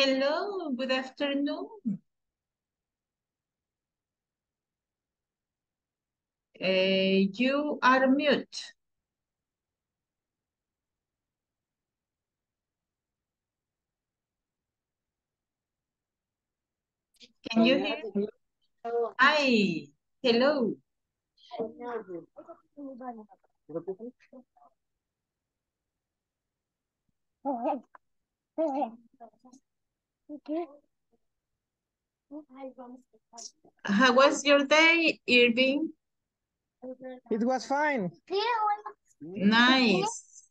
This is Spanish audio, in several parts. Hello, good afternoon. You are mute. Can you hear me? Hi, hello. How was your day, Irving? It was fine. Nice.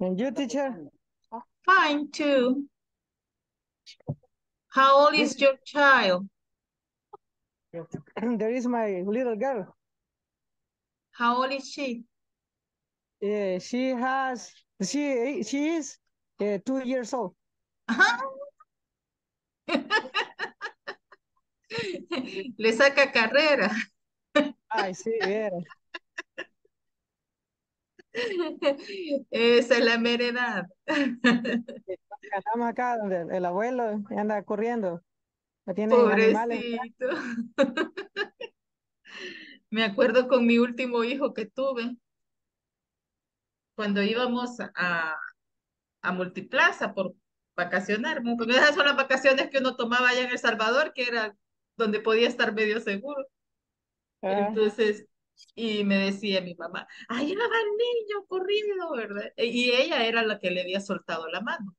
And you, teacher? Fine, too. How old is your child? There is my little girl. How old is she? Yeah, she is 2 years old. Le saca carrera. Ay, sí, bien. Esa es la mera edad. Estamos acá donde el abuelo anda corriendo. Pobrecito. Me acuerdo con mi último hijo que tuve. Cuando íbamos a Multiplaza por vacacionar. Porque esas son las vacaciones que uno tomaba allá en El Salvador, que era donde podía estar medio seguro. Entonces, y me decía mi mamá, ahí va el niño corriendo, ¿verdad? Y ella era la que le había soltado la mano.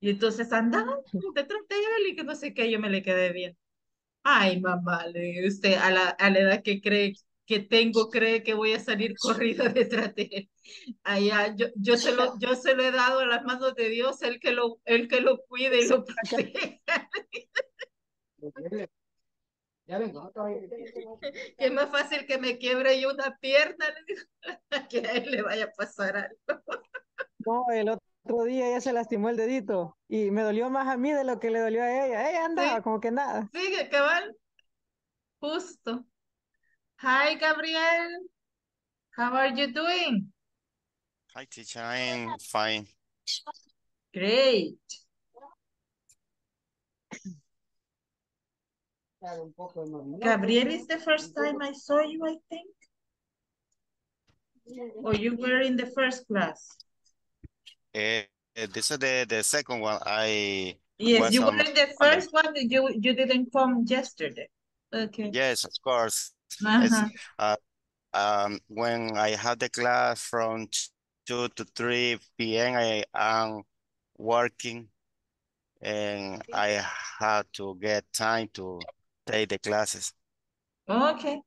Y entonces andaba detrás de él y que no sé qué, yo me le quedé bien. Ay, mamá, le digo, usted a la edad que cree que tengo, cree que voy a salir corrida detrás de él. Allá, yo se lo he dado a las manos de Dios, el que lo cuide y lo protege. Ya vengo. Que es más fácil que me quiebre yo una pierna que a él le vaya a pasar algo. No, el otro día ella se lastimó el dedito y me dolió más a mí de lo que le dolió a ella. Ella andaba, sí, como que nada. Sigue, cabal. Justo. Hi, Gabriel. How are you doing? Hi, teacher. I'm fine. Great. Gabriel, is the first time I saw you, I think. Or you were in the first class? This is the second one. Yes, you were in the first one. You didn't come yesterday. Okay. Yes, of course. When I had the class from 2 to 3 p.m., I am working and I had to get time to take the classes. Okay.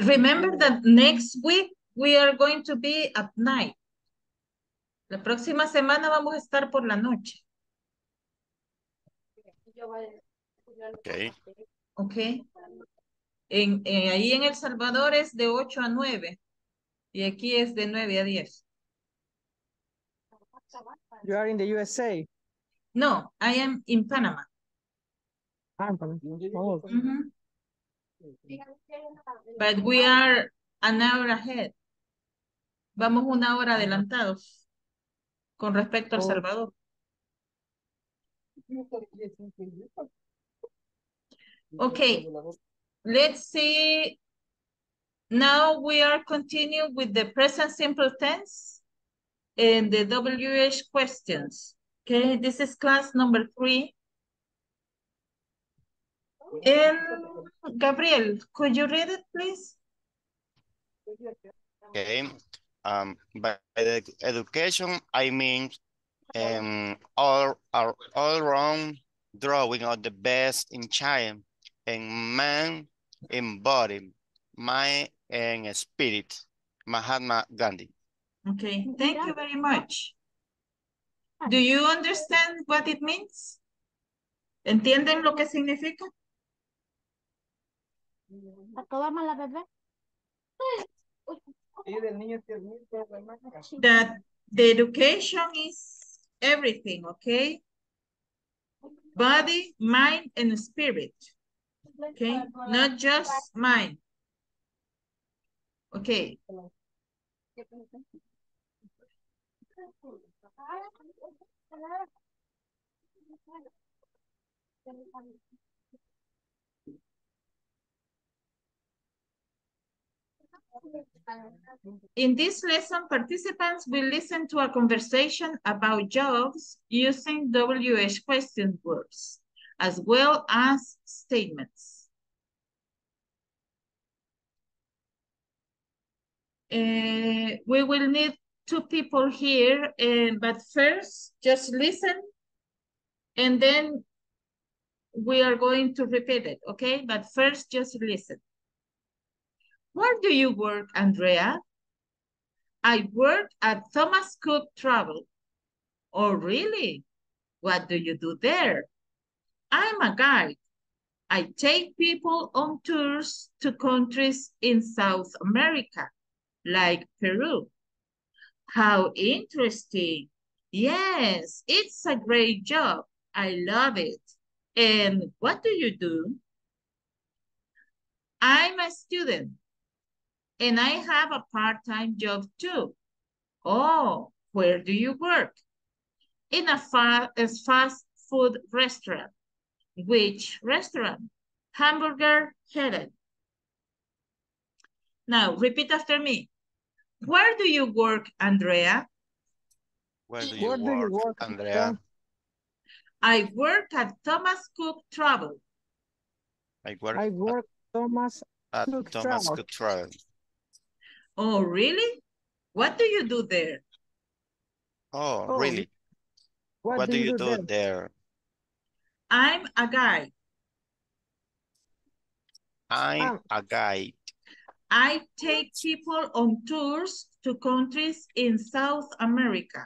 Remember that next week we are going to be at night. La próxima semana vamos a estar por la noche. Okay. Okay. Ahí en El Salvador es de 8 a 9 y aquí es de 9 a 10. You are in the USA. No, I am in Panama. Oh. Mm-hmm. But we are an hour ahead. Vamos una hora adelantados con respecto a El Salvador. Okay, let's see. Now we are continuing with the present simple tense and the WH questions. Okay, this is class number 3. And Gabriel, could you read it, please? Okay. By education, I mean all-round drawing of the best in child and man in body, mind and spirit. Mahatma Gandhi. Okay, thank you very much. Do you understand what it means? ¿Entienden lo que significa? That the education is everything, okay? Body, mind, and spirit. Okay, not just mind. Okay, In this lesson, participants will listen to a conversation about jobs using WH question words, as well as statements. We will need two people here, but first just listen, and then we are going to repeat it, okay? But first just listen. Where do you work, Andrea? I work at Thomas Cook Travel. Oh, really? What do you do there? I'm a guide. I take people on tours to countries in South America, like Peru. How interesting. Yes, it's a great job. I love it. And what do you do? I'm a student. And I have a part-time job too. Oh, where do you work? In a fast food restaurant. Which restaurant? Hamburger Heaven. Now, repeat after me. Where do you work, Andrea? Where do you work, Andrea? I work at Thomas Cook Travel. I work at Thomas Cook Travel. Oh, really? What do you do there? Oh, really? What do you do there? I'm a guide. I'm a guide. I take people on tours to countries in South America.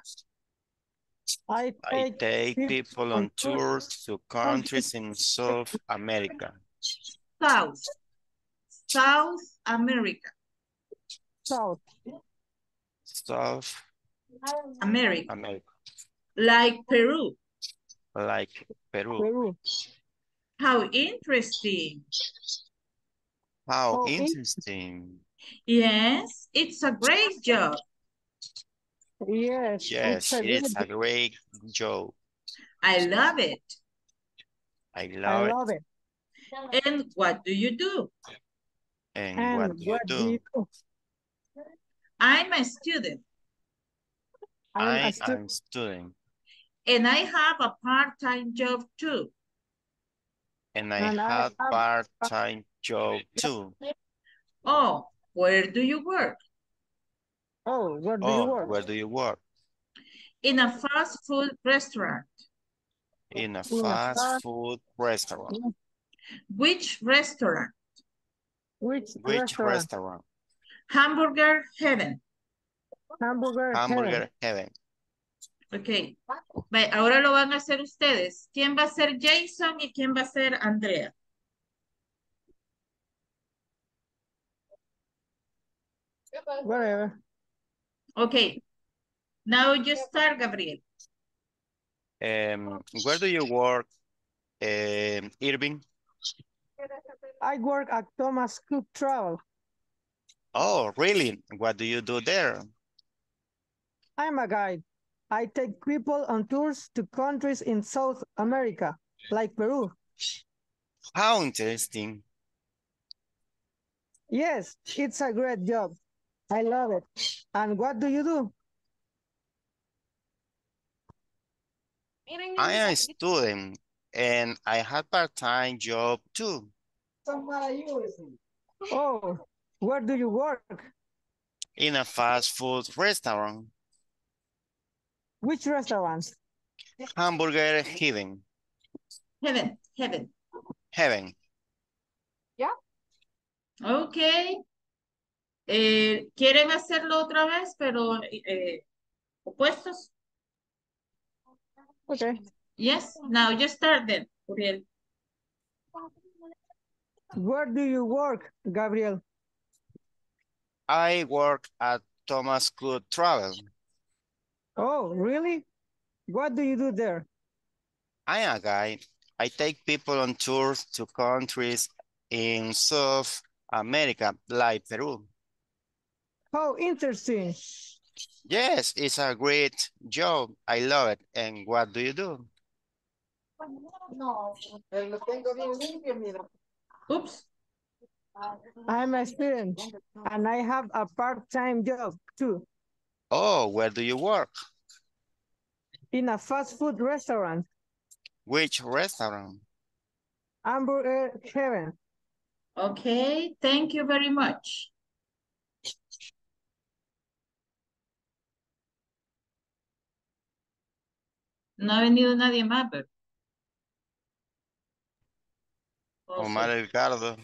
I take people on tours to countries in South America. South America. Like Peru. How interesting. Yes, it's a great job. Yes, it's a great job. I love it. I love it. And what do you do? And what do you do? I'm a student. I am a student. And I have a part-time job too. And I have a part-time job too. Oh, where do you work? Where do you work? In a fast food restaurant. In a fast food restaurant. Which restaurant? Which restaurant? Hamburger Heaven. Hamburger Heaven. Ok, ahora lo van a hacer ustedes. ¿Quién va a ser Jason y quién va a ser Andrea? Whatever. Ok, now you start, Gabriel. Where do you work, Irving? I work at Thomas Cook Travel. Oh, really? What do you do there? I'm a guide. I take people on tours to countries in South America, like Peru. How interesting. Yes, it's a great job. I love it. And what do you do? I am a student and I have a part-time job too. Oh, where do you work? In a fast food restaurant. Which restaurants? Hamburger Heaven. Heaven. Yeah. Okay. ¿Quieren hacerlo otra vez, pero opuestos? Okay. Yes. Now just start then, Gabriel. Where do you work, Gabriel? I work at Thomas Cook Travel. Oh, really? What do you do there? I am a guide. I take people on tours to countries in South America, like Peru. How interesting. Yes, it's a great job. I love it. And what do you do? Oops. I'm a student and I have a part-time job too. Oh, where do you work? In a fast food restaurant. Which restaurant? Hamburger Heaven. Okay, thank you very much. No ha venido nadie más, pero... Omar Ricardo.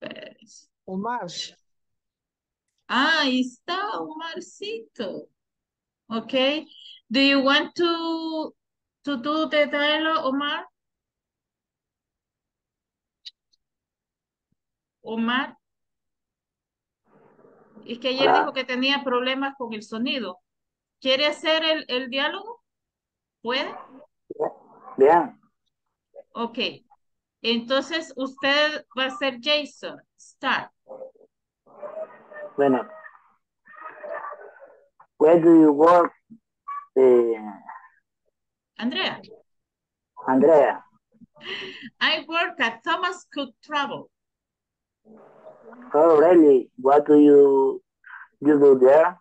Pérez. Omar. Ah, ahí está Omarcito. Okay. Do you want to do the dialogue, Omar? Omar. Es que ayer dijo que tenía problemas con el sonido. ¿Quiere hacer el diálogo? ¿Puede? Bien. Ok. Entonces usted va a ser Jason. Start. Bueno. Where do you work? Andrea. Andrea. I work at Thomas Cook Travel. Oh, really? What do you do there?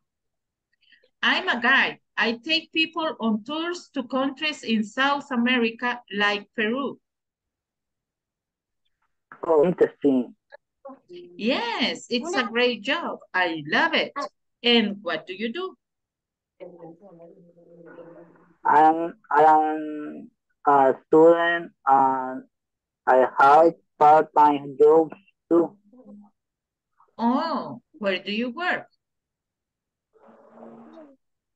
I'm a guide. I take people on tours to countries in South America, like Peru. Oh, interesting. Yes, it's a great job. I love it. And what do you do? I am a student and I have part-time jobs too. Oh, where do you work?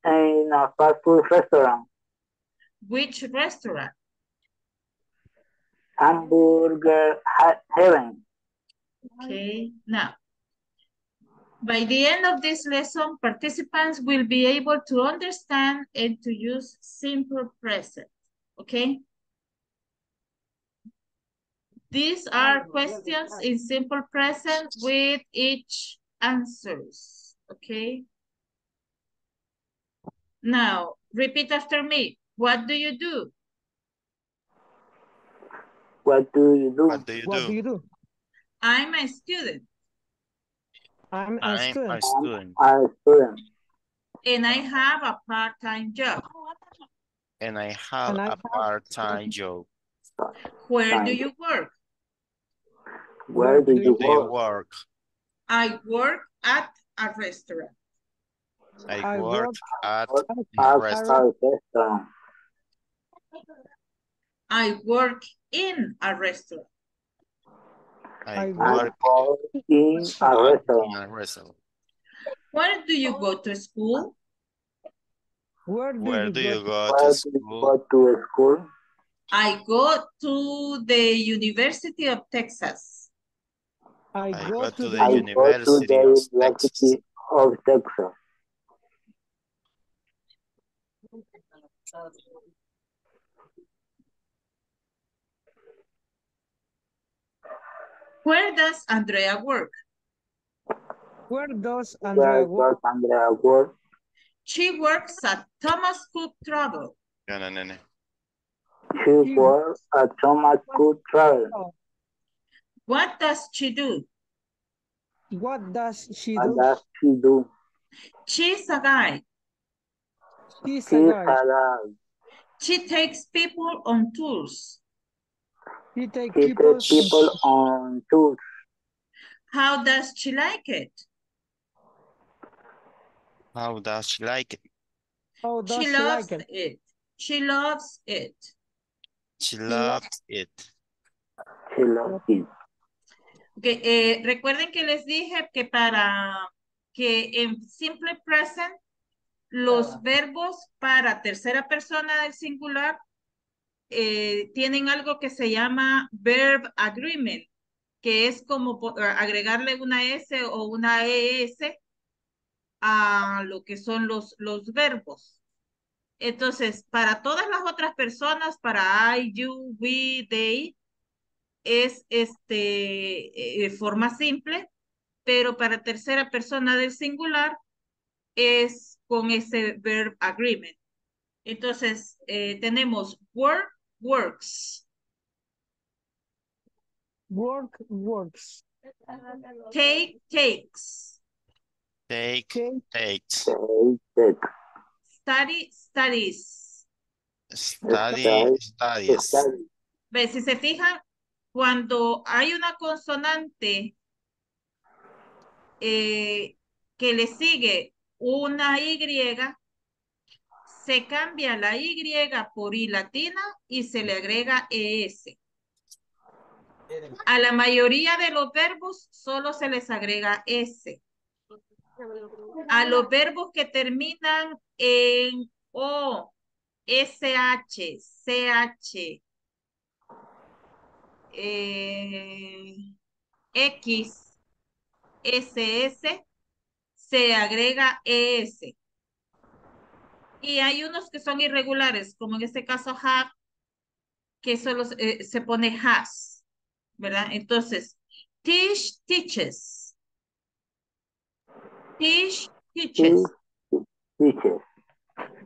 In a fast food restaurant. Which restaurant? Hamburger Heaven. Okay, now. By the end of this lesson, participants will be able to understand and to use simple present, okay? These are questions in simple present with each answers, okay? Now, repeat after me. What do you do? What do you do? What do you do? What do you do? I'm a student. I'm a student. And I have a part-time job. And I have a part-time job. Where do you work? Where do you work? I work at a restaurant. I work at a restaurant. I work in a restaurant. I work in a restaurant. Where do you go to school? Where do you go to school? I go to the University of Texas. I go to the University of Texas. Where does Andrea work? Where does Andrea work? She works at Thomas Cook Travel. She works at Thomas Cook Travel. What does she do? What does she do? She's a guide. She takes people on tours. She takes people on tours. How does she like it? She loves it. She loves it. She loves it. Okay, recuerden que les dije que para que en simple present los verbos para tercera persona del singular tienen algo que se llama verb agreement, que es como agregarle una S o una ES a lo que son los verbos. Entonces, para todas las otras personas, para I, you, we, they, es forma simple. pero para tercera persona del singular es con ese verb agreement. Entonces, tenemos work, works. Work, works. Take, takes. Take, takes. Study, studies. Study, studies. ¿Ves? Si se fijan, cuando hay una consonante que le sigue una Y, se cambia la Y por I latina y se le agrega ES. A la mayoría de los verbos solo se les agrega S. A los verbos que terminan en O, SH, CH, X, SS, se agrega ES. Y hay unos que son irregulares, como en este caso have, que solo se pone has, ¿verdad? Entonces, teach, teaches. Teach, teaches.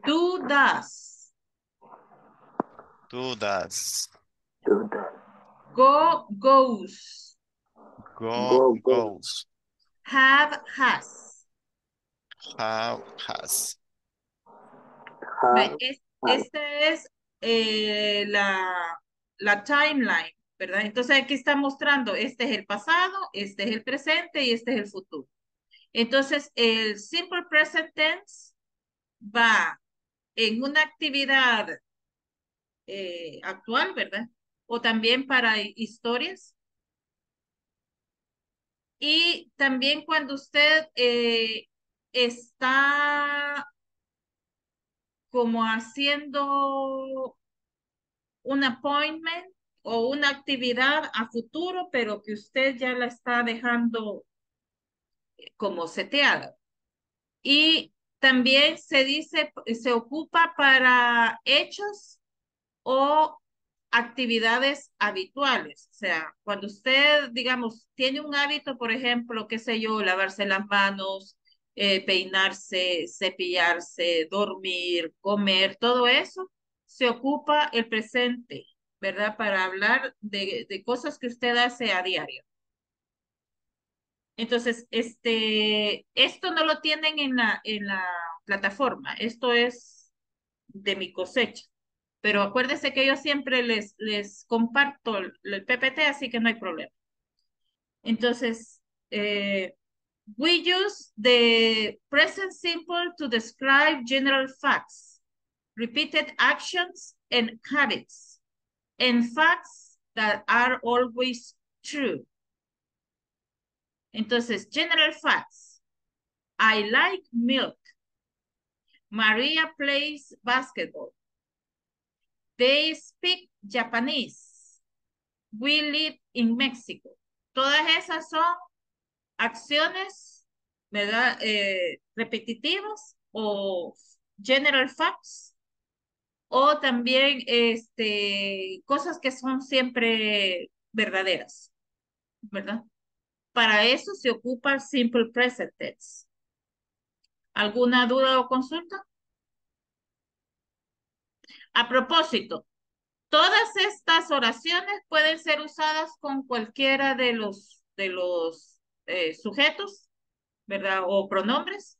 Do, does. Do, does. Go, goes. Go, goes. Have, has. Have, has. Esta es la timeline, ¿verdad? Entonces aquí está mostrando, este es el pasado, este es el presente y este es el futuro. Entonces el simple present tense va en una actividad actual, ¿verdad? O también para historias. Y también cuando usted está como haciendo un appointment o una actividad a futuro, pero que usted ya la está dejando como seteada. Y también se dice, se ocupa para hechos o actividades habituales. O sea, cuando usted, digamos, tiene un hábito, por ejemplo, qué sé yo, lavarse las manos, peinarse, cepillarse, dormir, comer, todo eso, se ocupa el presente, ¿verdad? Para hablar de cosas que usted hace a diario. Entonces, esto no lo tienen en la plataforma, esto es de mi cosecha, pero acuérdense que yo siempre les comparto el PPT, así que no hay problema. Entonces, we use the present simple to describe general facts, repeated actions, and habits, and facts that are always true. Entonces, general facts. I like milk. Maria plays basketball. They speak Japanese. We live in Mexico. Todas esas son acciones, ¿verdad? Repetitivas o general facts, o también cosas que son siempre verdaderas, ¿verdad? Para eso se ocupa el simple present tense. ¿Alguna duda o consulta? A propósito, todas estas oraciones pueden ser usadas con cualquiera de los sujetos, ¿verdad? O pronombres,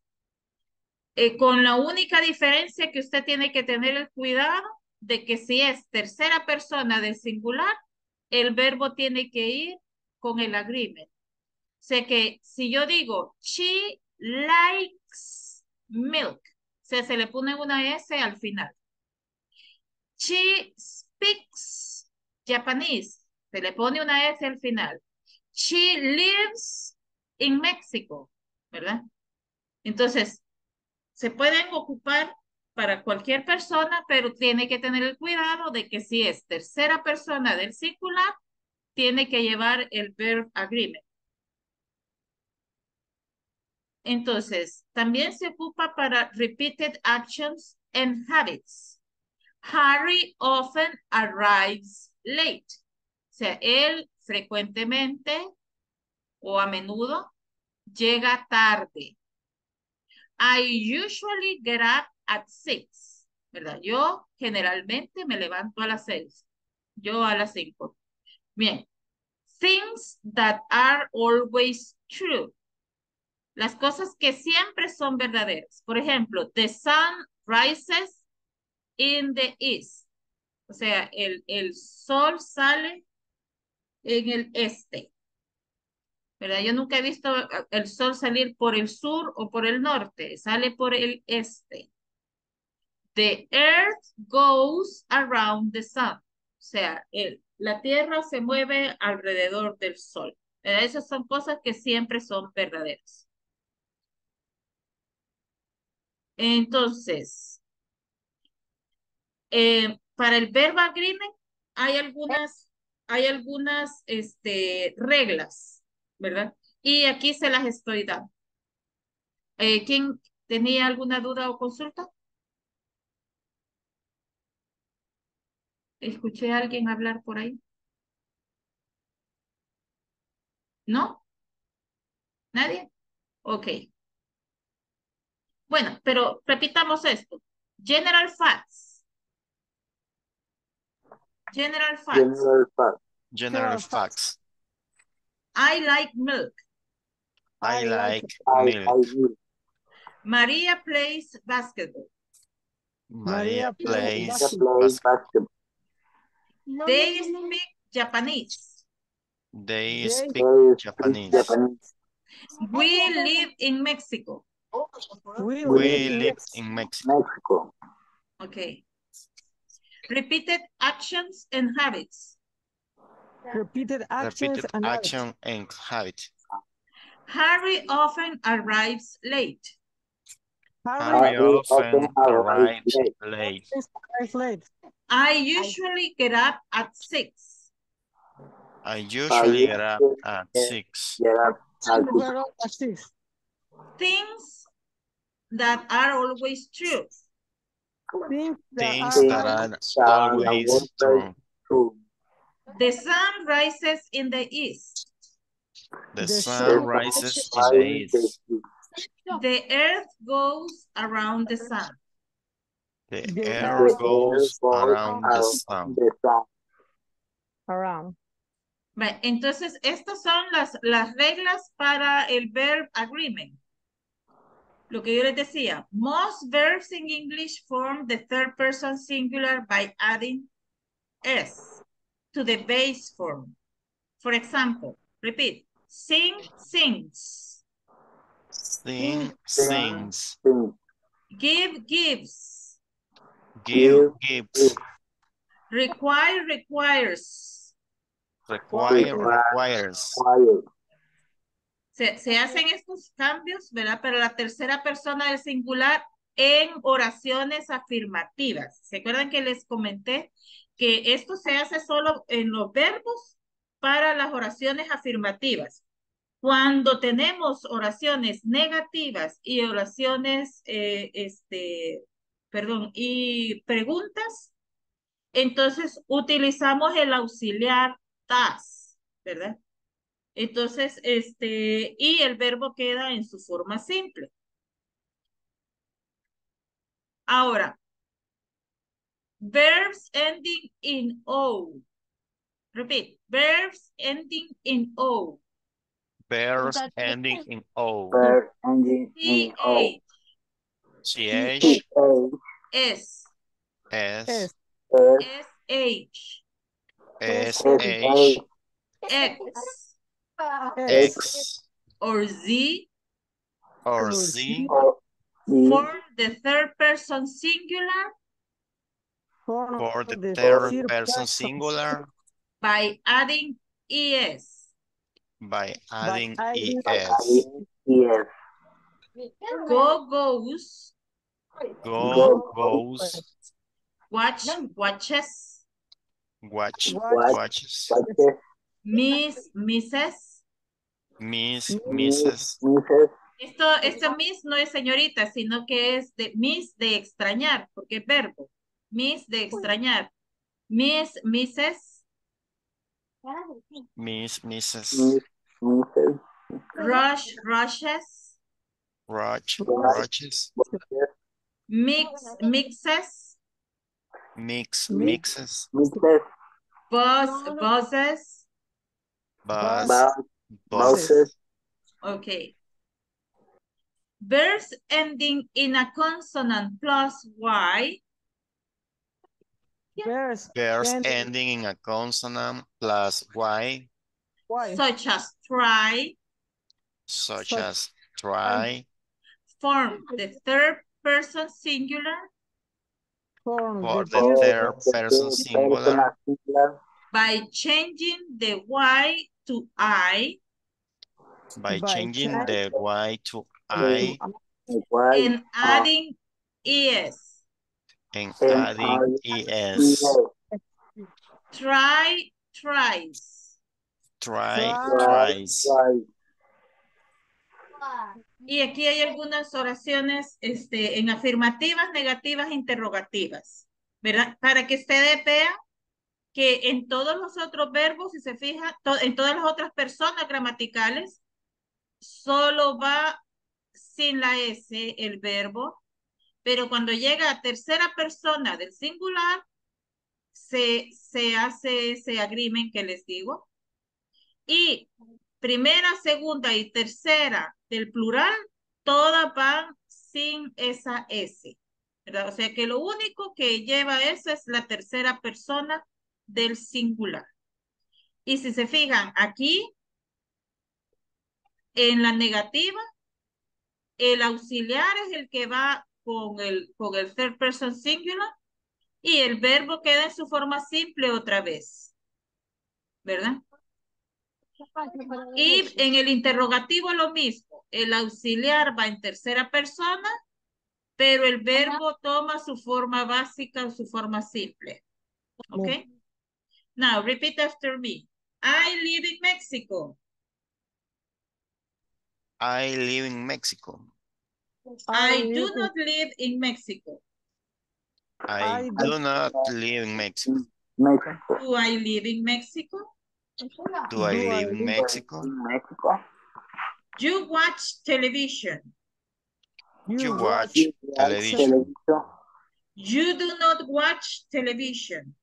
con la única diferencia que usted tiene que tener el cuidado de que si es tercera persona del singular, el verbo tiene que ir con el agreement. O sea que si yo digo, she likes milk, o sea, se le pone una S al final. She speaks Japanese, se le pone una S al final. She lives en México, ¿verdad? Entonces, se pueden ocupar para cualquier persona, pero tiene que tener el cuidado de que si es tercera persona del singular, tiene que llevar el verb agreement. Entonces, también se ocupa para repeated actions and habits. Harry often arrives late. O sea, él frecuentemente o a menudo Llega tarde. I usually get up at 6. ¿Verdad? Yo generalmente me levanto a las 6. Yo a las 5. Bien. Things that are always true. Las cosas que siempre son verdaderas. Por ejemplo, the sun rises in the east. O sea, el sol sale en el este. ¿Verdad? Yo nunca he visto el sol salir por el sur o por el norte. Sale por el este. The earth goes around the sun. O sea, la tierra se mueve alrededor del sol. ¿Verdad? Esas son cosas que siempre son verdaderas. Entonces, para el verbo agreement hay algunas reglas, ¿verdad? Y aquí se las estoy dando. ¿Quién tenía alguna duda o consulta? ¿Escuché a alguien hablar por ahí? ¿No? ¿Nadie? Ok. Bueno, pero repitamos esto. General facts. General facts. General facts. General facts. I like milk. I like milk. Maria plays basketball. Maria plays basketball. They speak Japanese. They speak Japanese. We live in Mexico. We live in Mexico. Okay. Repeated actions and habits. Repeated action and habits. Harry often arrives late. Harry often arrives late. I usually get up at 6. I usually get up at 6. Things that are always true. Things that are always true. The sun rises in the east. The sun rises in the east. The earth goes around the sun. The earth goes around the sun. Vale, entonces estas son las reglas para el verb agreement. Lo que yo les decía, most verbs in English form the third person singular by adding s to the base form. For example, repeat, sing, sings. Sing, sings. Give, gives. Give, gives. Require, requires. Requires. Se hacen estos cambios, ¿verdad? Para la tercera persona del singular en oraciones afirmativas. ¿Se acuerdan que les comenté que esto se hace solo en los verbos para las oraciones afirmativas? Cuando tenemos oraciones negativas y oraciones, y preguntas, entonces utilizamos el auxiliar does, ¿verdad? Entonces, y el verbo queda en su forma simple. Ahora, verbs ending in O. Repeat, verbs ending in O. Verbs ending in O. Verbs ending in O. CH. S. S. S-H. S-H. X. X. Or Z. Or Z. Form the third person singular. For the third person singular. By adding ES. By adding ES. Go goes. Go goes. Watch, watches. Watches. Miss, misses. Miss, misses. Esto miss no es señorita, sino que es de miss de extrañar, porque es verbo. Miss de extrañar. Miss, misses. Miss, misses. rushes, mixes, buses. Okay. Verbs ending in a consonant plus Y. Yes. Verbs ending in a consonant plus Y. Such as try. Form the third person singular. By changing the Y to I. And adding ES. Try, tries. Y aquí hay algunas oraciones en afirmativas, negativas, interrogativas, ¿verdad? Para que ustedes vean que en todos los otros verbos, si se fija, en todas las otras personas gramaticales, solo va sin la S el verbo, pero cuando llega a tercera persona del singular, se hace ese agreement que les digo. Y primera, segunda y tercera del plural, todas van sin esa S, ¿verdad? O sea que lo único que lleva eso es la tercera persona del singular. Y si se fijan aquí, en la negativa, el auxiliar es el que va con el third person singular y el verbo queda en su forma simple otra vez, ¿verdad? Y en el interrogativo lo mismo, el auxiliar va en tercera persona, pero el verbo toma su forma básica o su forma simple. ¿Ok? Now, repeat after me. I live in Mexico. I live in Mexico. I do not live in Mexico. I do not live in Mexico. Do I live in Mexico? Do I live in Mexico? You watch television. You watch television. You do not watch television.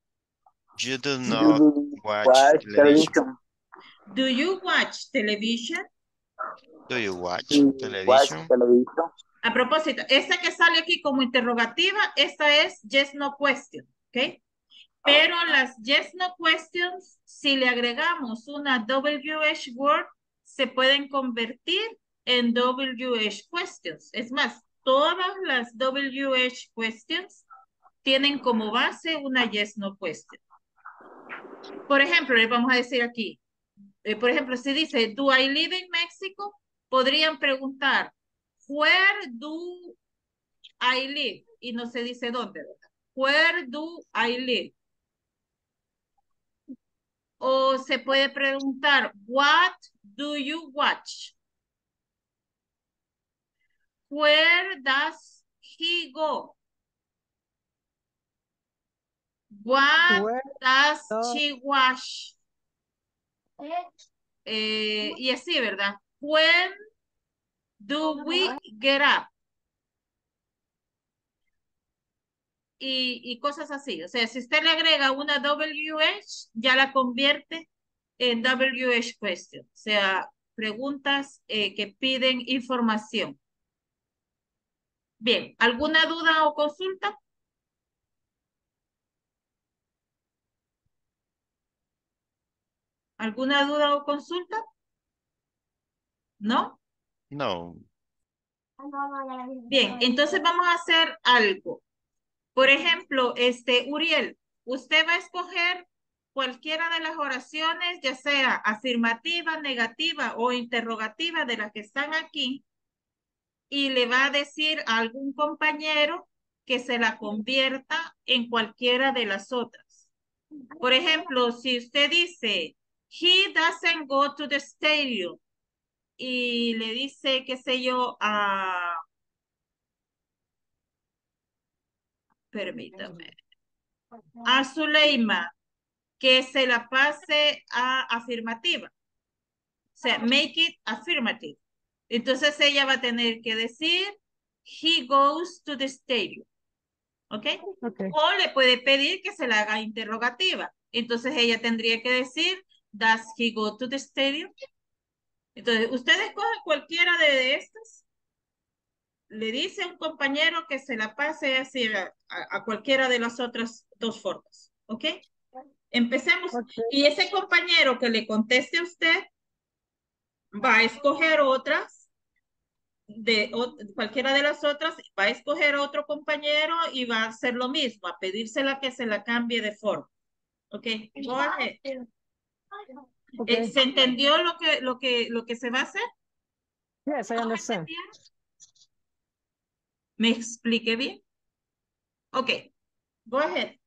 You do not watch television. Do you watch television? Do you watch television? A propósito, esta que sale aquí como interrogativa, esta es yes no question, ¿ok? Pero las yes no questions, si le agregamos una WH word, se pueden convertir en WH questions. Es más, todas las WH questions tienen como base una yes no question. Por ejemplo, les vamos a decir aquí, por ejemplo, si dice, do I live in Mexico? Podrían preguntar, where do I live? Y no se dice dónde, ¿verdad? Where do I live? O se puede preguntar, what do you watch? Where does he go? What does she watch? Y así, ¿verdad? When do we get up? Y cosas así. O sea, si usted le agrega una WH, ya la convierte en WH question. O sea, preguntas que piden información. Bien, ¿alguna duda o consulta? ¿Alguna duda o consulta? ¿No? No. Bien, entonces vamos a hacer algo. Por ejemplo, Uriel, usted va a escoger cualquiera de las oraciones, ya sea afirmativa, negativa o interrogativa de las que están aquí, y le va a decir a algún compañero que se la convierta en cualquiera de las otras. Por ejemplo, si usted dice... He doesn't go to the stadium. Y le dice, qué sé yo, a... Permítame. A Zuleima, que se la pase a afirmativa. sea, make it affirmative. Entonces ella va a tener que decir, he goes to the stadium. ¿Okay? Okay. O le puede pedir que se la haga interrogativa. Entonces ella tendría que decir, does he go to the stadium? Entonces, ustedes cogen cualquiera de estas. Le dice a un compañero que se la pase así a cualquiera de las otras dos formas. ¿Ok? Empecemos. Okay. Y ese compañero que le conteste a usted va a escoger otras, cualquiera de las otras, va a escoger a otro compañero y va a hacer lo mismo, a pedírsela que se la cambie de forma. ¿Ok? Go ahead. Okay. ¿Se entendió lo que se va a hacer? Yes, I understand. ¿Me expliqué bien? Ok. Go ahead.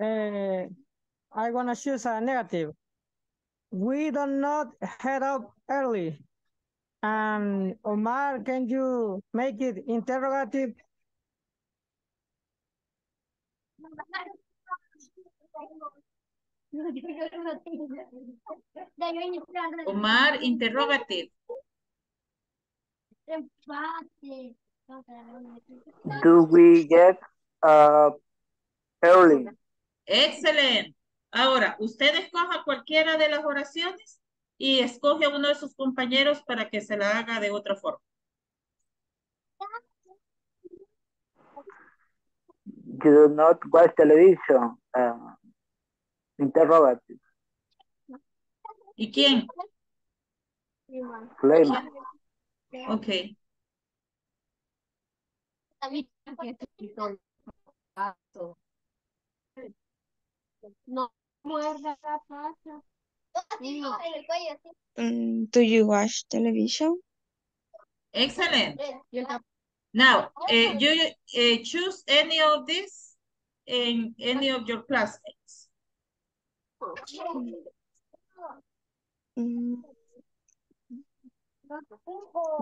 I'm going to choose a negative. We do not head up early. And Omar, can you make it interrogative? Omar, interrogative. Do we get up early? Excelente. Ahora, usted escoja cualquiera de las oraciones y escoge a uno de sus compañeros para que se la haga de otra forma. You do not watch television. Interrogative. ¿Y quién? Flema. Ok. No. Do you watch television? Excellent. Now, you choose any of this in any of your classmates.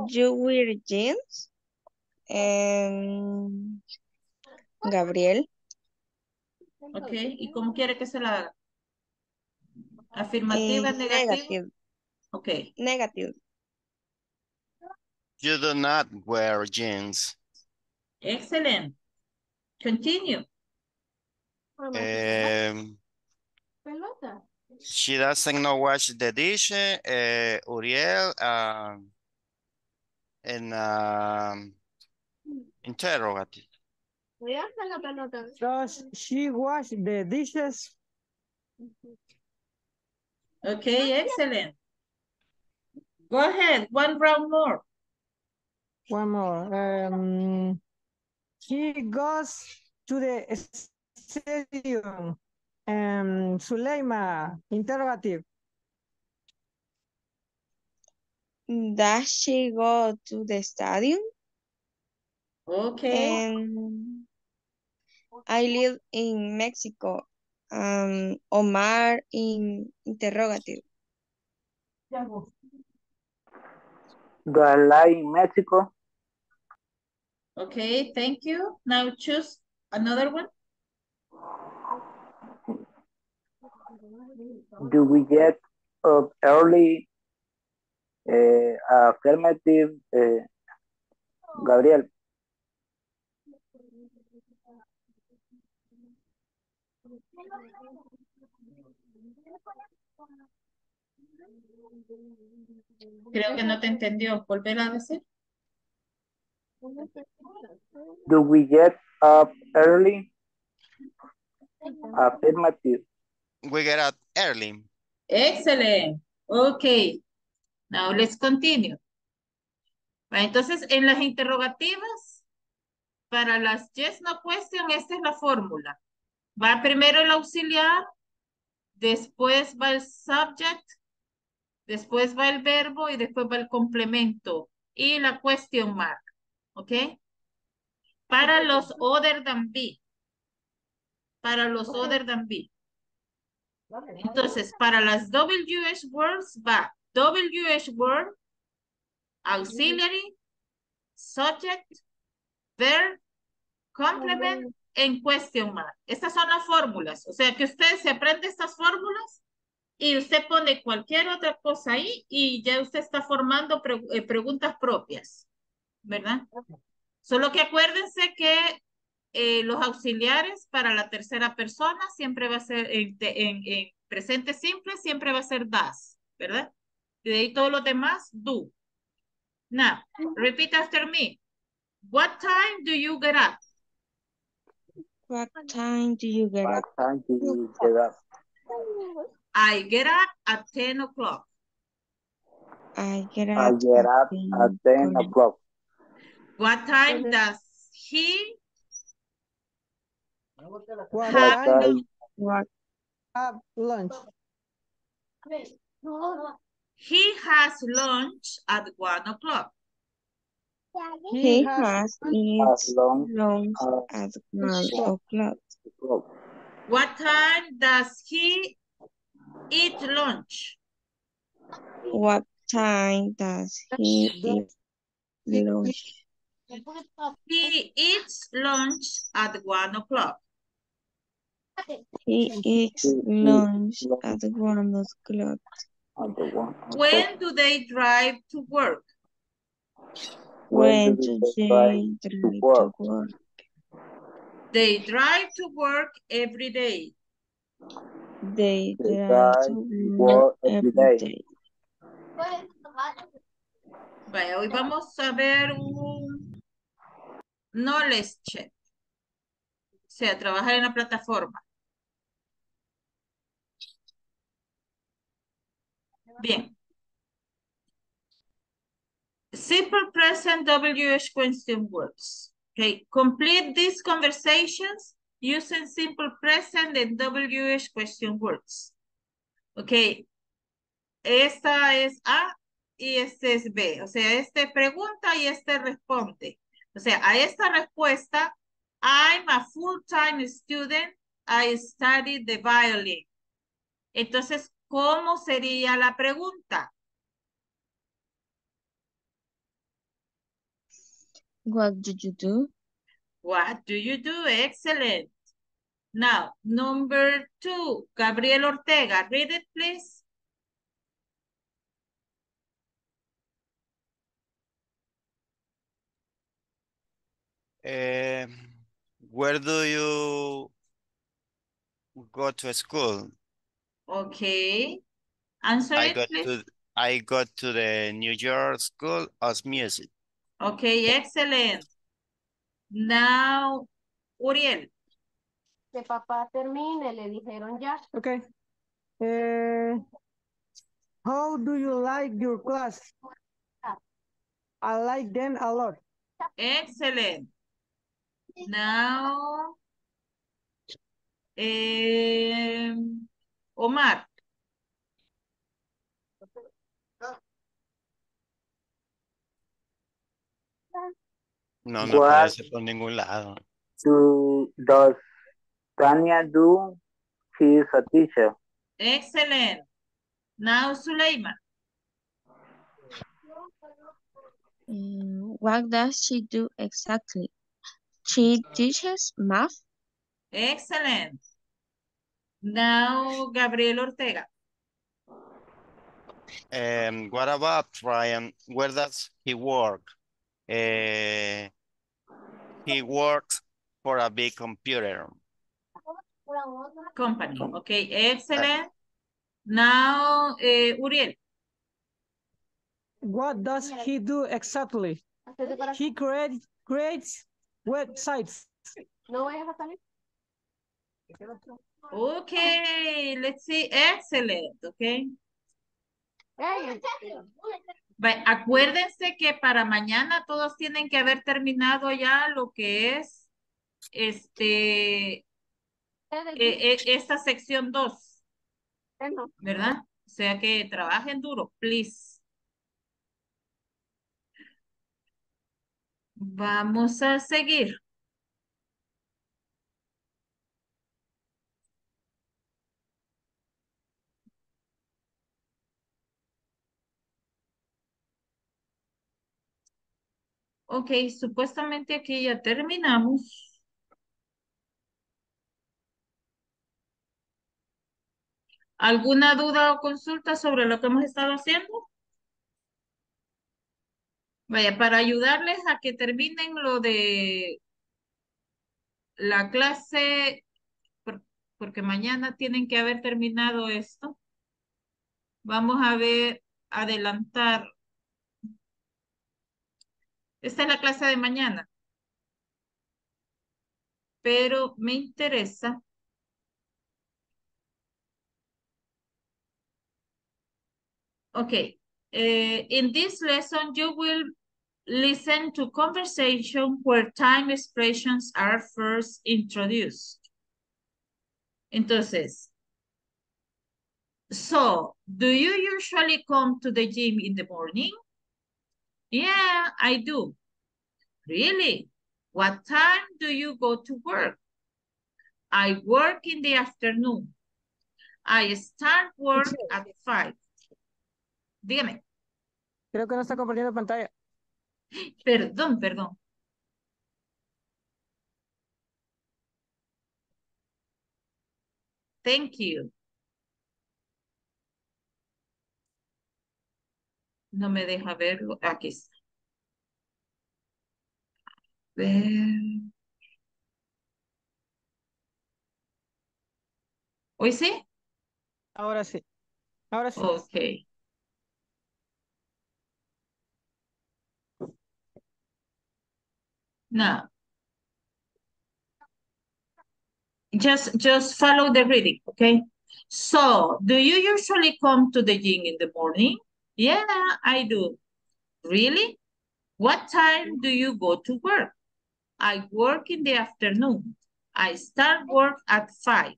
You wear jeans? Gabriel. Ok, ¿y cómo quiere que se la haga? ¿Afirmativa, negativa? Negative. Ok. Negative. You do not wear jeans. Excellent. Continue. She doesn't know wash the dish, Uriel, and interrogative. Does she wash the dishes? Okay, excellent. Go ahead, one round more. One more. She goes to the stadium. Suleima, interrogative. Does she go to the stadium? Okay. I live in Mexico. Omar in interrogative. Do I live in Mexico? Okay, thank you. Now choose another one. Do we get up early? Affirmative, Gabriel. Creo que no te entendió. ¿Volver a decir? Do we get up early? Affirmative. We get up early. Excellent. Okay. Now let's continue. Entonces, en las interrogativas, para las yes no question, esta es la fórmula. Va primero el auxiliar, después va el subject, después va el verbo y después va el complemento y la question mark, ¿ok? Para los other than be, para los other than be. Entonces, para las WH words va WH word, auxiliary, subject, verb, complement, en question mark. Estas son las fórmulas. O sea que usted se aprende estas fórmulas y usted pone cualquier otra cosa ahí y ya usted está formando preguntas propias, ¿verdad? Okay. Solo que acuérdense que los auxiliares para la tercera persona siempre va a ser en presente simple, siempre va a ser das, ¿verdad? Y de ahí todos los demás, do. Now, repeat after me. What time do you get up? What time do you get up? What time do you get up? I get up at 10 o'clock. I get up, at 10 o'clock. What time does he? What have lunch? He has lunch at 1 o'clock. He has lunch at 1 o'clock. What time does he eat lunch? What time does he eat lunch? He eats lunch at 1 o'clock. He eats lunch at 1 o'clock. When do they drive to work? When do they drive to work? They drive to work every day. They drive to work every day. Vale, hoy vamos a ver un knowledge check. O sea, trabajar en la plataforma. Bien. Simple present WH question words. Okay. Complete these conversations using simple present and WH question words. Okay. Esta es A y este es B. O sea, este pregunta y este responde. O sea, a esta respuesta, I'm a full-time student. I study the violin. Entonces, ¿cómo sería la pregunta? What do you do? What do you do? Excellent. Now, number 2, Gabriel Ortega. Read it, please. Where do you go to school? Okay. Answer it, please. I go to the New York School of Music. Okay, excellent. Now, Uriel. Que papá termine, le dijeron ya. Okay. How do you like your class? I like them a lot. Excellent. Now, Omar. No, no aparece por ningún lado. Does Tania do? She is a teacher. Excellent. Now, Suleiman. What does she do exactly? She teaches math. Excellent. Now, Gabriel Ortega. What about Ryan? Where does he work? He works for a big computer company. Okay, excellent. Now, Uriel. What does he do exactly? He creates websites. Okay, let's see. Excellent. Okay. Acuérdense que para mañana todos tienen que haber terminado ya lo que es esta sección 2, ¿verdad? O sea que trabajen duro, please. Vamos a seguir. Ok, supuestamente aquí ya terminamos. ¿Alguna duda o consulta sobre lo que hemos estado haciendo? Vaya, para ayudarles a que terminen lo de la clase, porque mañana tienen que haber terminado esto. Vamos a ver, adelantar. Esta es la clase de mañana. Pero me interesa okay. In this lesson, you will listen to conversation where time expressions are first introduced. Entonces, so, do you usually come to the gym in the morning? Yeah, I do. Really? What time do you go to work? I work in the afternoon. I start work at 5. Dígame. Creo que no está compartiendo pantalla. Perdón, perdón. Thank you. No me deja verlo. Aquí está. A ver. ¿Hoy sí? Ahora sí. Ahora sí. Ok. No. Just follow the reading, okay? So, do you usually come to the gym in the morning? Yeah, I do. Really? What time do you go to work? I work in the afternoon. I start work at 5.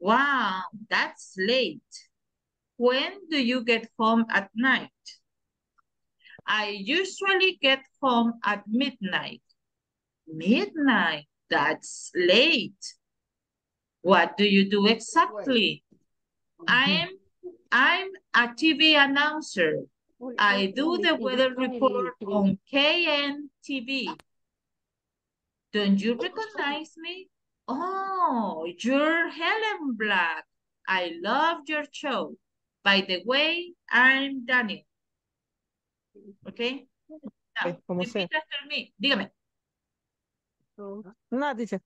Wow, that's late. When do you get home at night? I usually get home at midnight. Midnight, that's late. What do you do exactly? I'm a TV announcer. I do the weather report on KNTV. Don't you recognize me? Oh, you're Helen Black. I love your show. By the way, I'm Daniel. Okay. Now, repeat after me. Dígame. No, teacher.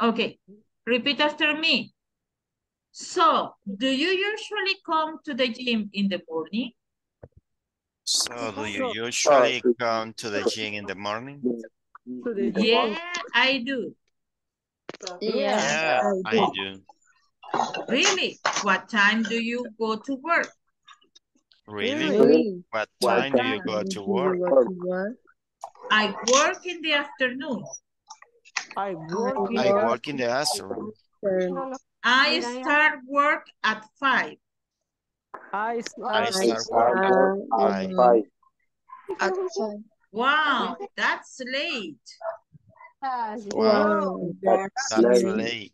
Okay. Repeat after me. So, do you usually come to the gym in the morning? So, do you usually come to the gym in the morning? Yeah, I do. Yeah, I do. Really? What time do you go to work? Really? What time do you go to work? I work in the afternoon. I work in the afternoon. I start work at 5. I start work at 5. Wow, that's late. Wow, that's late.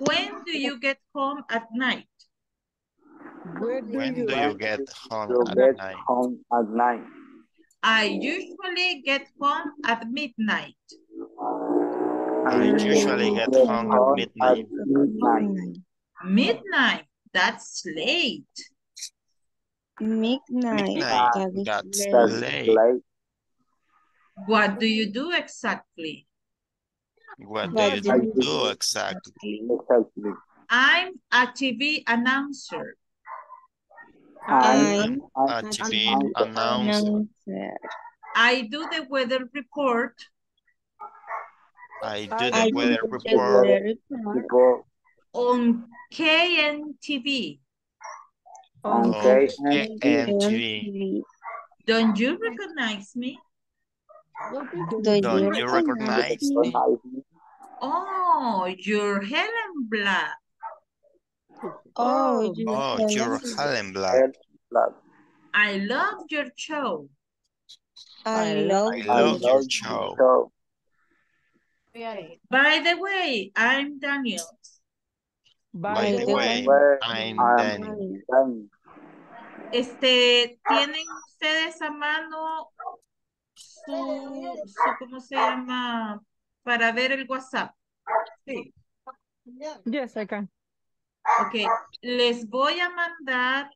When do you get home at night? When do you get home at night? I usually get home at midnight. I usually get home at midnight. Midnight? That's late. Midnight, that's late. What do you do exactly? What do you do exactly? I'm a TV announcer. I'm a TV announcer. I do the weather report. I do the weather report. On KNTV. On KNTV. Don't you recognize me? Don't you recognize me? Oh, you're Helen Black. Oh, you're Helen Black. I love your show. I love your show. By the way, I'm Daniel. By the way, I'm Daniel. ¿Tienen ustedes a mano su ¿cómo se llama? Para ver el WhatsApp. Sí. Yes, I can. Ok, les voy a mandar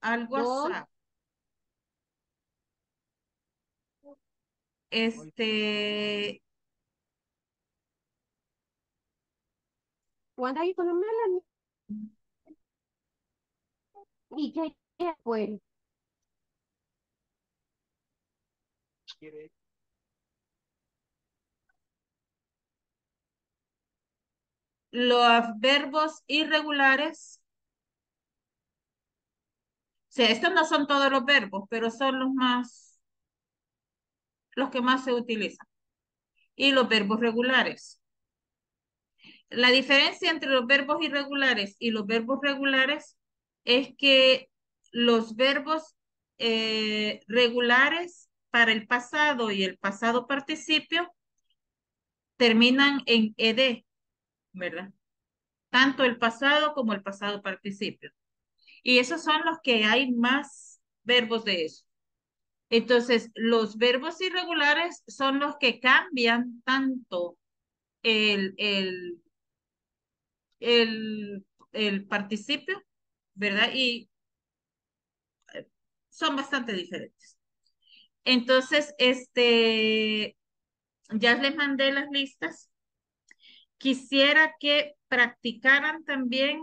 al WhatsApp. What are you gonna mail me? Well. Los verbos irregulares. O sea, estos no son todos los verbos, pero son los más, los que más se utilizan. Y los verbos regulares. La diferencia entre los verbos irregulares y los verbos regulares es que los verbos regulares para el pasado y el pasado participio terminan en ed, ¿verdad? Tanto el pasado como el pasado participio. Y esos son los que hay más verbos de eso. Entonces, los verbos irregulares son los que cambian tanto el participio, ¿verdad? Y son bastante diferentes. Entonces, ya les mandé las listas. Quisiera que practicaran también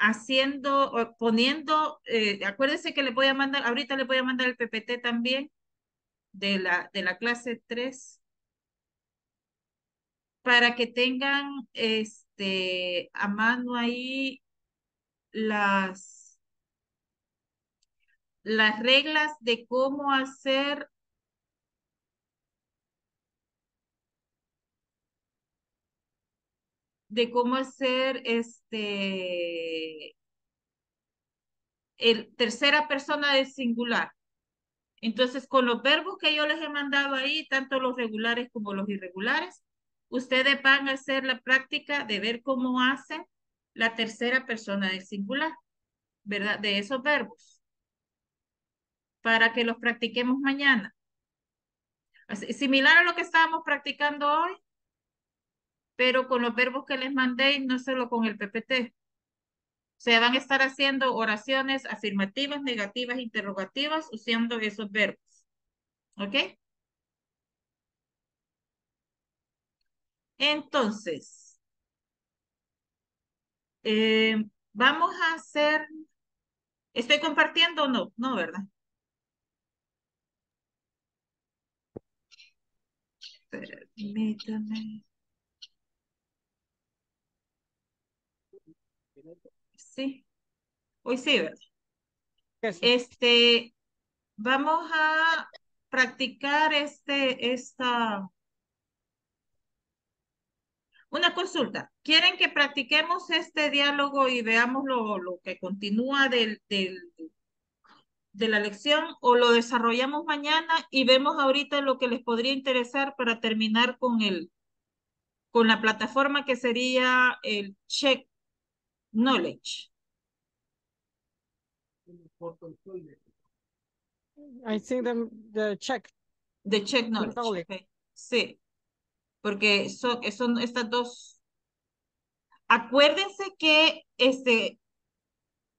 haciendo, o poniendo, acuérdense que les voy a mandar, ahorita les voy a mandar el PPT también de la clase 3, para que tengan a mano ahí las reglas de cómo hacer el tercera persona del singular. Entonces, con los verbos que yo les he mandado ahí, tanto los regulares como los irregulares, ustedes van a hacer la práctica de ver cómo hacen la tercera persona del singular, ¿verdad? De esos verbos, para que los practiquemos mañana. Así, similar a lo que estábamos practicando hoy, pero con los verbos que les mandé y no solo con el PPT. O sea, van a estar haciendo oraciones afirmativas, negativas, interrogativas, usando esos verbos. ¿Ok? Entonces, vamos a hacer... ¿Estoy compartiendo o no? No, ¿verdad? Permítame... Sí, hoy sí, ¿verdad? Sí. Vamos a practicar una consulta. ¿Quieren que practiquemos este diálogo y veamos lo que continúa de la lección, o lo desarrollamos mañana y vemos ahorita lo que les podría interesar para terminar con la plataforma que sería el check? Knowledge. I think the check knowledge. Okay. Sí, porque son estas dos. Acuérdense que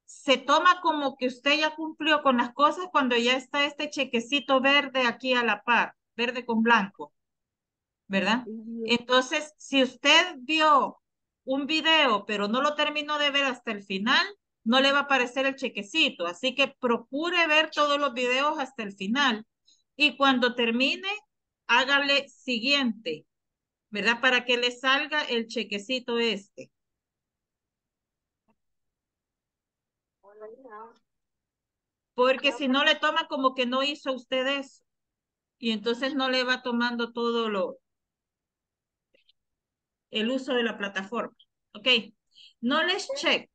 se toma como que usted ya cumplió con las cosas cuando ya está este chequecito verde aquí a la par, verde con blanco, ¿verdad? Entonces, si usted vio un video, pero no lo terminó de ver hasta el final, no le va a aparecer el chequecito. Así que procure ver todos los videos hasta el final. Y cuando termine, hágale siguiente, ¿verdad? Para que le salga el chequecito este. Porque si no, le toma como que no hizo usted eso. Y entonces no le va tomando todo el uso de la plataforma. Ok. Knowledge check.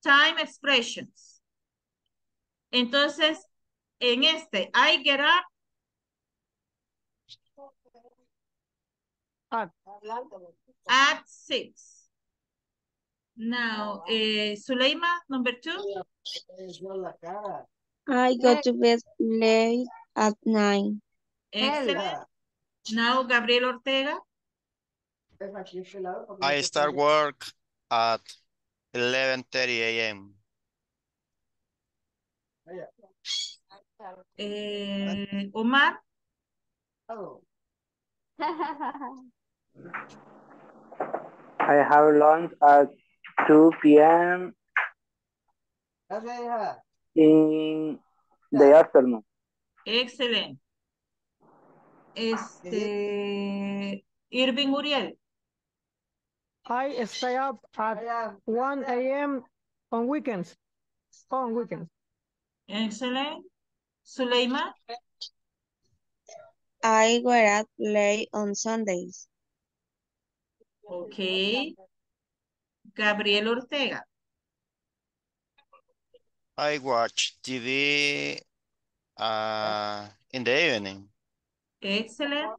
Time expressions. Entonces, en I get up. At 6. Now, Suleima, number 2. I go to bed late at 9. Excellent. Now, Gabriel Ortega. I start work at 11:30 a.m. Omar. Oh. I have lunch at 2 p.m. in the afternoon. Excelente. Irving Uriel. I stay up at 1 a.m. on weekends. Excellent. Suleima? I were up late on Sundays. Okay. Gabriel Ortega. I watch TV in the evening. Excellent.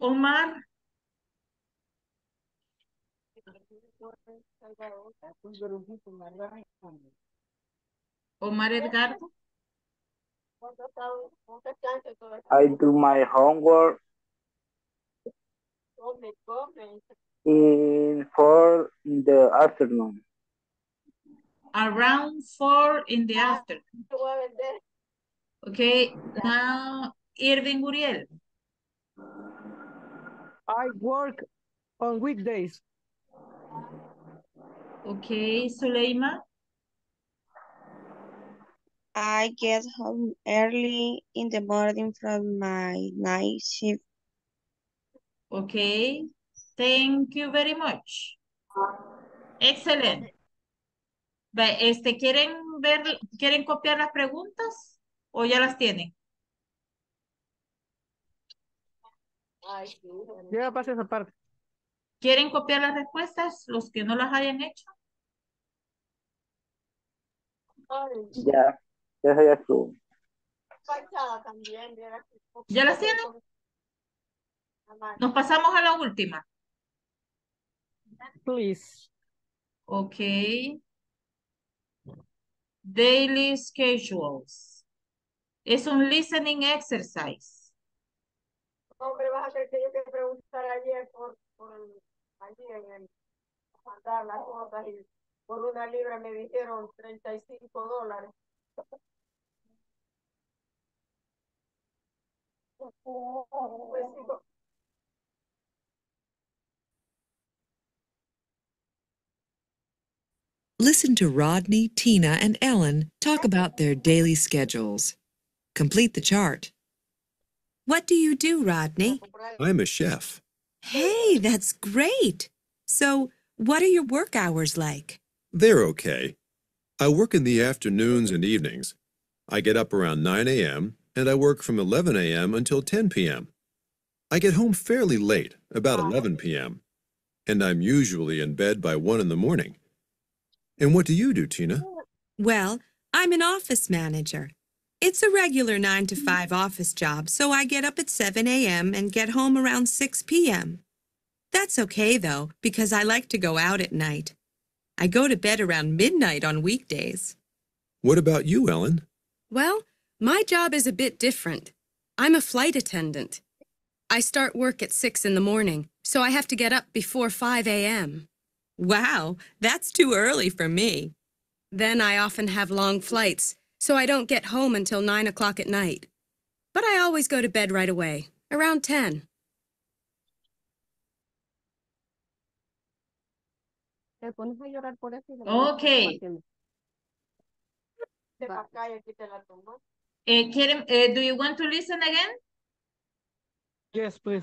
Omar? Omar Edgardo. I do my homework in 4 in the afternoon. Around 4 in the afternoon. Okay, now Irving Uriel. I work on weekdays. Okay, Suleima. I get home early in the morning from my night shift. Okay, thank you very much. Excellent. ¿Quieren copiar las preguntas o ya las tienen? Yo ya pasé esa parte. ¿Quieren copiar las respuestas, los que no las hayan hecho? Ya, ya estuvo. ¿Ya las tienen? Nos pasamos a la última. Please. Ok. Daily schedules. Es un listening exercise. Hombre, vas a tener que yo te preguntar ayer por allí en el mandar las cosas y por una libra me dijeron $35. Listen to Rodney, Tina, and Ellen talk about their daily schedules. Complete the chart. What do you do, Rodney? I'm a chef. Hey, that's great. So, what are your work hours like? They're okay. I work in the afternoons and evenings. I get up around 9 a.m. and I work from 11 a.m. until 10 p.m. I get home fairly late, about 11 p.m. and I'm usually in bed by 1 in the morning. And what do you do, Tina? Well, I'm an office manager. It's a regular 9 to 5 office job, so I get up at 7 a.m. and get home around 6 p.m. That's okay, though, because I like to go out at night. I go to bed around midnight on weekdays. What about you, Ellen? Well, my job is a bit different. I'm a flight attendant. I start work at 6 in the morning, so I have to get up before 5 a.m. Wow, that's too early for me. Then I often have long flights, so I don't get home until 9 o'clock at night. But I always go to bed right away, around 10. Okay. Do you want to listen again? Yes, please.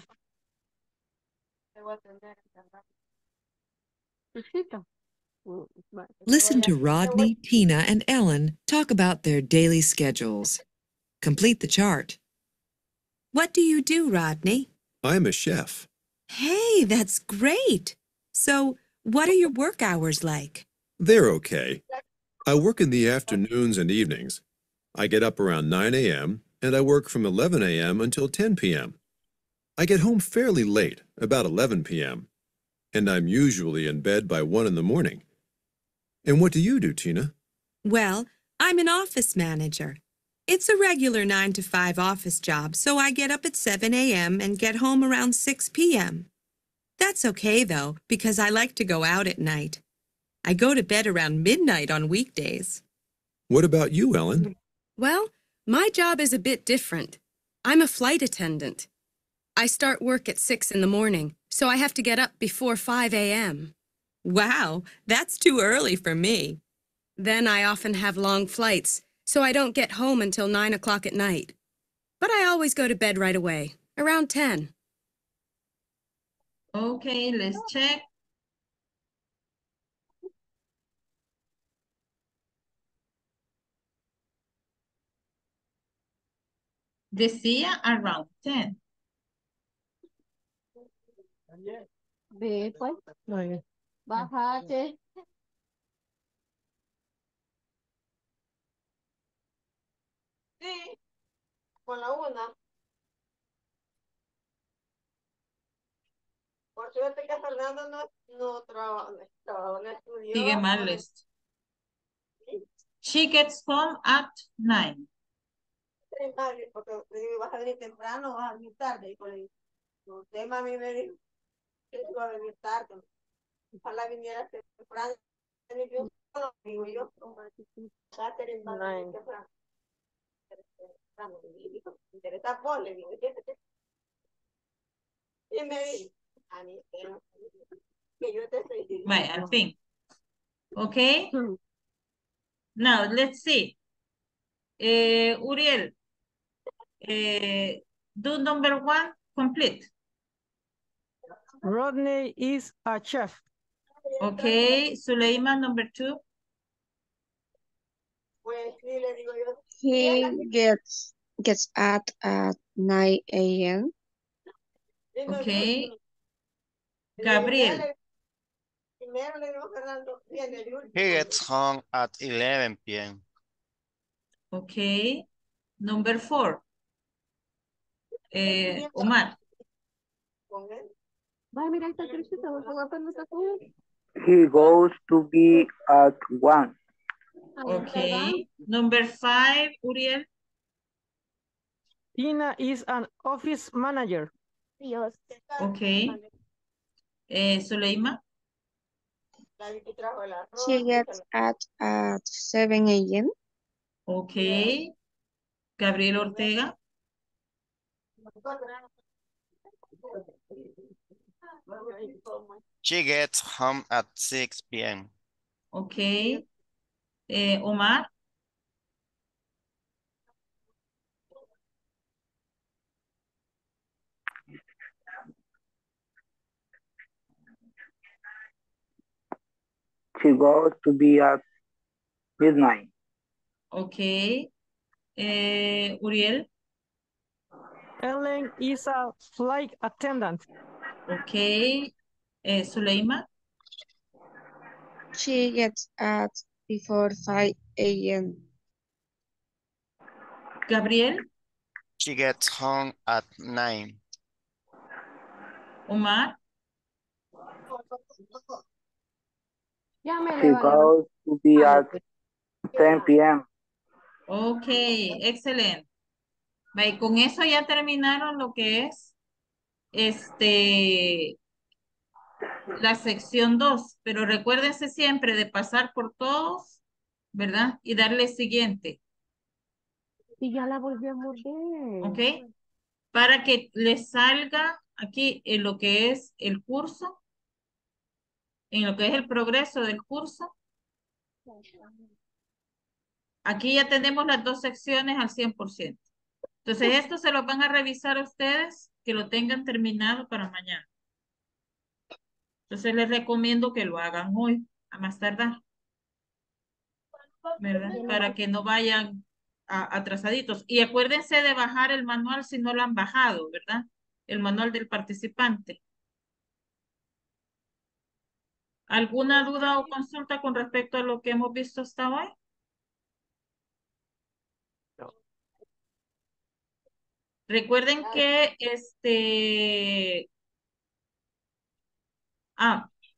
Listen to Rodney, Tina, and Ellen talk about their daily schedules. Complete the chart. What do you do, Rodney? I'm a chef. Hey, that's great. So, what are your work hours like? They're okay. I work in the afternoons and evenings. I get up around 9 a.m. and I work from 11 a.m. until 10 p.m. I get home fairly late, about 11 p.m. and I'm usually in bed by 1 in the morning. And what do you do, Tina? Well, I'm an office manager. It's a regular 9 to 5 office job, so I get up at 7 a.m. and get home around 6 p.m. That's okay, though, because I like to go out at night. I go to bed around midnight on weekdays. What about you, Ellen? Well, my job is a bit different. I'm a flight attendant. I start work at 6 in the morning, so I have to get up before 5 a.m. Wow, that's too early for me. Then I often have long flights, so I don't get home until 9 o'clock at night. But I always go to bed right away, around 10. Okay, let's check. Decía around 10. Ve, pues. No, bájate. Sí. Con la una. Por suerte que Fernando no trabaja en el estudio. Sigue mal esto. She gets home at 9. Porque vas a venir temprano o vas a venir tarde. Usted, mami, me dijo que iba a venir tarde. Ojalá viniera temprano. Yo solo digo yo. Interesa vos, le digo. Y me dijo, a mí, que yo te estoy diciendo. Right, I think. Okay. Now, let's see. Uriel. Do number one complete. Rodney is a chef. Okay, Suleiman, number two. He gets up at 9 a.m. Okay. Gabriel. He gets home at 11 p.m. Okay. Number four. Omar. He goes to be at 1. Okay. Number 5, Uriel. Tina is an office manager. Okay. Soleima. She gets up at 7 a.m. Okay. Gabriel Ortega. She gets home at 6 p.m. Okay. Omar. She goes to be at midnight. Okay. Uriel. Ellen is a flight attendant. Okay. Suleima. She gets at before 5 a.m. Gabriel. She gets home at 9. Omar. She goes to be at 10 p.m. Okay, excelente. Con eso ya terminaron lo que es la sección 2, pero recuérdense siempre de pasar por todos, ¿verdad? Y darle siguiente. Y ya la volví a morder. Ok. Para que les salga aquí en lo que es el curso, en lo que es el progreso del curso. Aquí ya tenemos las dos secciones al 100%. Entonces esto se lo van a revisar a ustedes que lo tengan terminado para mañana. Entonces les recomiendo que lo hagan hoy, a más tardar, ¿verdad? Para que no vayan atrasaditos. Y acuérdense de bajar el manual si no lo han bajado, ¿verdad? El manual del participante. ¿Alguna duda o consulta con respecto a lo que hemos visto hasta hoy? Recuerden que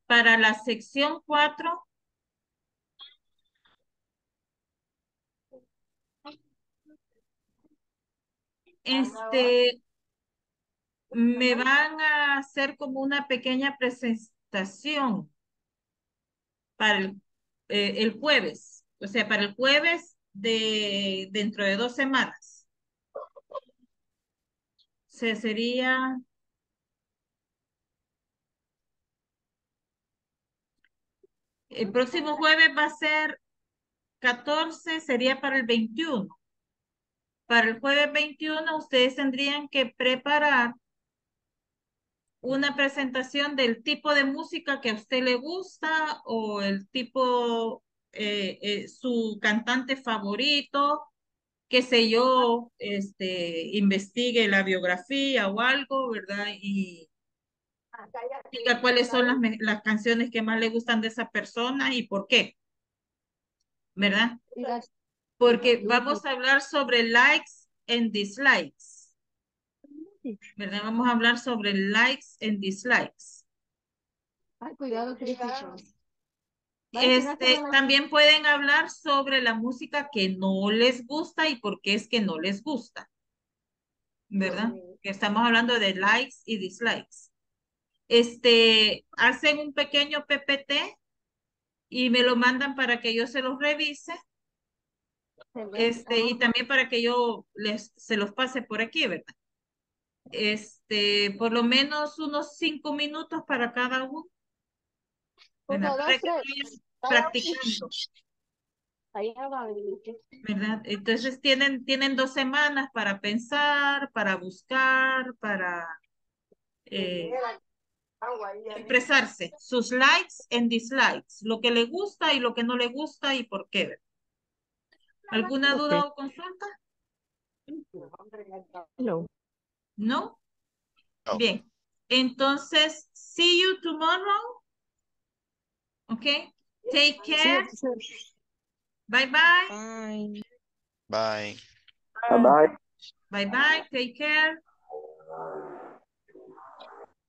para la sección 4 Me van a hacer como una pequeña presentación para el jueves. O sea, para el jueves de dentro de 2 semanas. Se sería... El próximo jueves va a ser 14, sería para el 21. Para el jueves 21 ustedes tendrían que preparar una presentación del tipo de música que a usted le gusta o el tipo, su cantante favorito, qué sé yo, investigue la biografía o algo, ¿verdad? Y diga cuáles son las canciones que más le gustan de esa persona y por qué, ¿verdad? Porque vamos a hablar sobre likes and dislikes, ¿verdad? Vamos a hablar sobre likes and dislikes. Ay, cuidado, cuidado. También pueden hablar sobre la música que no les gusta y por qué es que no les gusta, ¿verdad? Estamos hablando de likes y dislikes. Hacen un pequeño PPT y me lo mandan para que yo se los revise. Y también para que yo se los pase por aquí, ¿verdad? Por lo menos unos 5 minutos para cada uno. Bueno, practicando. ¿Verdad? Entonces tienen 2 semanas para pensar, para buscar, para... expresarse, sus likes and dislikes, lo que le gusta y lo que no le gusta y por qué. ¿Alguna duda o consulta? No. ¿No? Bien, entonces, see you tomorrow. Okay, take care. Bye bye. Bye. Bye bye. Bye bye, take care.